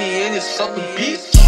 money and it's up a beat.